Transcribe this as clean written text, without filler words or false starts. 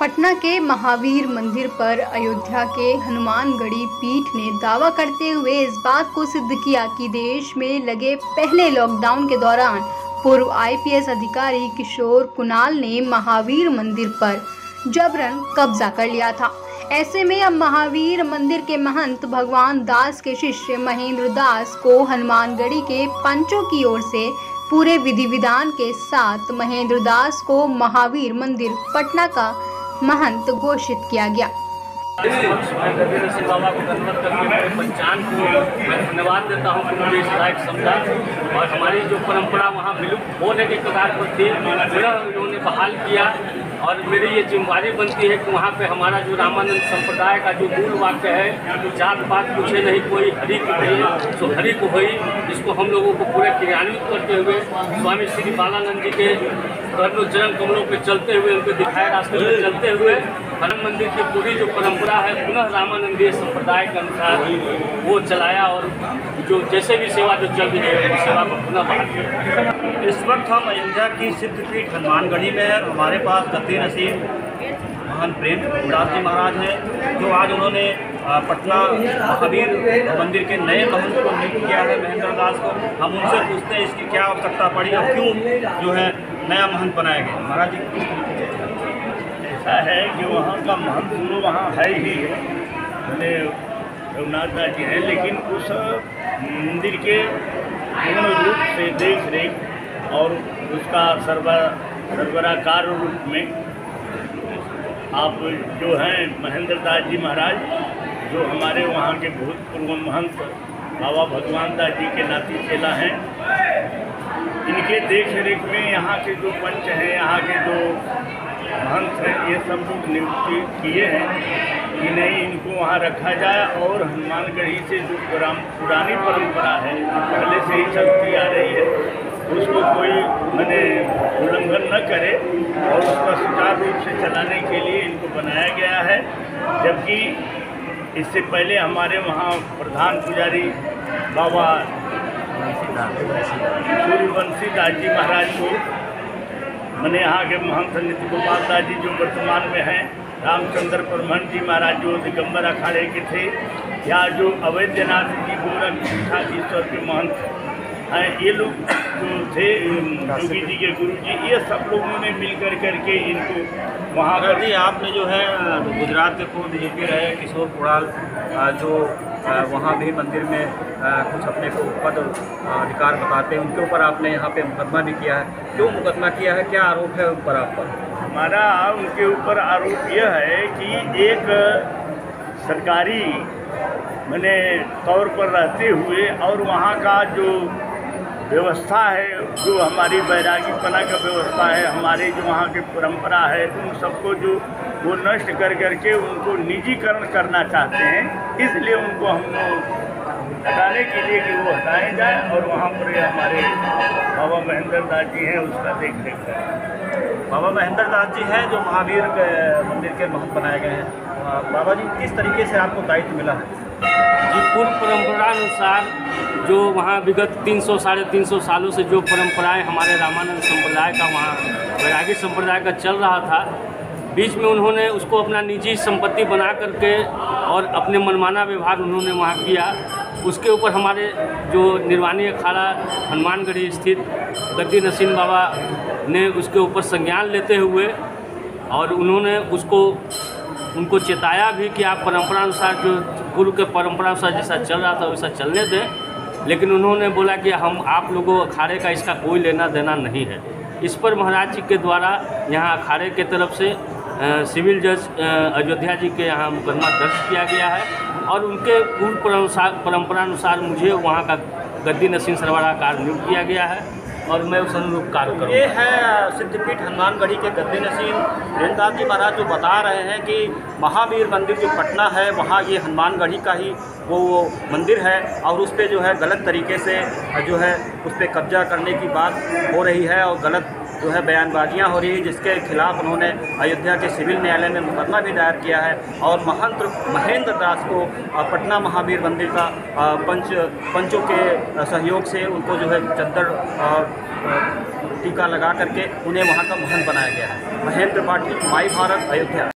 पटना के महावीर मंदिर पर अयोध्या के हनुमानगढ़ी पीठ ने दावा करते हुए इस बात को सिद्ध किया कि देश में लगे पहले लॉकडाउन के दौरान पूर्व आईपीएस अधिकारी किशोर कुणाल ने महावीर मंदिर पर जबरन कब्जा कर लिया था। ऐसे में अब महावीर मंदिर के महंत भगवान दास के शिष्य महेंद्र दास को हनुमानगढ़ी के पंचों की ओर से पूरे विधि विधान के साथ महेंद्र दास को महावीर मंदिर पटना का महंत घोषित किया गया। बाबा को धन्यवाद करके पंचांग को मैं धन्यवाद देता हूँ कि मुझे इस लायक समझा और हमारी जो परंपरा वहाँ विलुप्त होने के कगार पर थी उन्होंने बहाल किया और मेरी ये जिम्मेदारी बनती है कि वहाँ पे हमारा जो रामानंद संप्रदाय का जो मूल वाक्य है जो जात पात पूछे नहीं कोई हरि की भई सो हरि को हुई, इसको हम लोगों को पूरे क्रियान्वित करते हुए स्वामी श्री बालानंद जी के कर्णोज्जल कमलों पे चलते हुए उनके दिखाए रास्ते पर चलते हुए हनुमान मंदिर की पूरी जो परंपरा है पुनः रामानंदीय संप्रदाय के अनुसार वो चलाया और जो जैसे भी सेवा जो चल रही है सेवा को पुनः बढ़ाया। इस वक्त हम अयोध्या की सिद्धपीठ हनुमानगढ़ी में है। हमारे पास नसीम महन प्रेम जी महाराज हैं जो आज उन्होंने पटना महावीर मंदिर के नए महंत को नियुक्त किया है महेंद्र दास को। हम उनसे पूछते हैं इसकी क्या आवश्यकता पड़ी और क्यों जो है नया महंत बनाया गया। महाराज जी ऐसा है कि वहाँ का महंत गुरु वहाँ है ही है रघुनाथ दास जी हैं, लेकिन उस मंदिर के पूर्ण रूप से देख रेख और उसका सर्वराकार रूप में आप जो हैं महेंद्र दास जी महाराज जो हमारे वहाँ के भूतपूर्व महंत बाबा भगवान दास जी के नाती चेला हैं, इनके देख रेख में यहाँ के जो पंच हैं यहाँ के जो महंत हैं ये सब लोग नियुक्त किए हैं कि नहीं इनको वहाँ रखा जाए और हनुमानगढ़ी से जो पुरानी परंपरा है पहले से ही चलती आ रही है उसको कोई मैंने उल्लंघन न करे और उसका सुचारू रूप से चलाने के लिए इनको बनाया गया है। जबकि इससे पहले हमारे वहाँ प्रधान पुजारी बाबा वंसीदास जी महाराज को मैंने यहाँ के महंत गोपाल दास जी जो वर्तमान में हैं, रामचंद्र परमान जी महाराज जो दिगम्बर अखाड़े के थे या जो अवैधनाथ जी गोरखा ईश्वर के महंत हैं ये लोग जो थे योगी जी के गुरु जी ये सब लोगों ने मिलकर करके इनको वहाँ कर दिया। आपने जो है गुजरात के पूर्व डीजीपी रहे किशोर कुणाल जो वहाँ भी मंदिर में कुछ अपने को पद अधिकार बताते हैं उनके ऊपर आपने यहाँ पे मुकदमा भी किया है, क्यों मुकदमा किया है, क्या आरोप है उन पर आप पर? हमारा उनके ऊपर आरोप यह है कि एक सरकारी मैंने तौर पर रहते हुए और वहाँ का जो व्यवस्था है जो हमारी बैरागीपना का व्यवस्था है हमारे जो वहाँ की परंपरा है उन सबको जो वो नष्ट कर करके उनको निजीकरण करना चाहते हैं, इसलिए उनको हम हटाने के लिए कि वो हटाए जाए और वहाँ पर हमारे बाबा महेंद्र दास जी हैं उसका देख रेख करें। बाबा महेंद्र दास जी हैं जो महावीर के मंदिर के महंत बनाए गए हैं। बाबा जी किस तरीके से आपको दायित्व मिला है? जी पूर्व परंपरा अनुसार जो वहाँ विगत 300 350 सालों से जो परंपराएं हमारे रामानंद संप्रदाय का वहाँ वैरागी संप्रदाय का चल रहा था, बीच में उन्होंने उसको अपना निजी संपत्ति बना करके और अपने मनमाना व्यवहार उन्होंने वहाँ किया। उसके ऊपर हमारे जो निर्वानी अखाड़ा हनुमानगढ़ी स्थित गद्दी नसीम बाबा ने उसके ऊपर संज्ञान लेते हुए और उन्होंने उनको चेताया भी कि आप परंपरा अनुसार जो गुरु के परंपरा अनुसार जैसा चल रहा था वैसा चलने दें, लेकिन उन्होंने बोला कि हम आप लोगों अखाड़े का इसका कोई लेना देना नहीं है। इस पर महाराज जी के द्वारा यहाँ अखाड़े के तरफ से सिविल जज अयोध्या जी के यहाँ मुकदमा दर्ज किया गया है और उनके पूर्व परंपरा अनुसार मुझे वहाँ का गद्दी नसीन सरवराकार नियुक्त किया गया है और मैं उस अनुरूप कार्य करूँ। ये है सिद्धपीठ हनुमानगढ़ी के गद्दी नसीम महंत जी महाराज जो बता रहे हैं कि महावीर मंदिर जो पटना है वहाँ ये हनुमानगढ़ी का ही वो मंदिर है और उस पर जो है गलत तरीके से जो है उस पर कब्जा करने की बात हो रही है और गलत जो है बयानबाजियाँ हो रही है, जिसके खिलाफ उन्होंने अयोध्या के सिविल न्यायालय में मुकदमा भी दायर किया है और महंत महेंद्र दास को पटना महावीर मंदिर का पंचों के सहयोग से उनको जो है चद्दर टीका लगा करके उन्हें वहाँ का महंत बनाया गया है। महेंद्र पाटिल, माई भारत, अयोध्या।